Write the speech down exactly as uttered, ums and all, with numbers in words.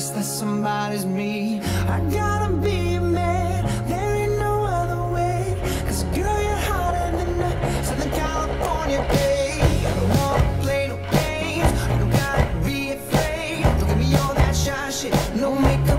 guess that somebody's me. I gotta be a man, there ain't no other way. Cause girl, you're hotter than the Southern California bay. I don't wanna play no games, I don't gotta be afraid. Don't give me all that shy shit, no makeup.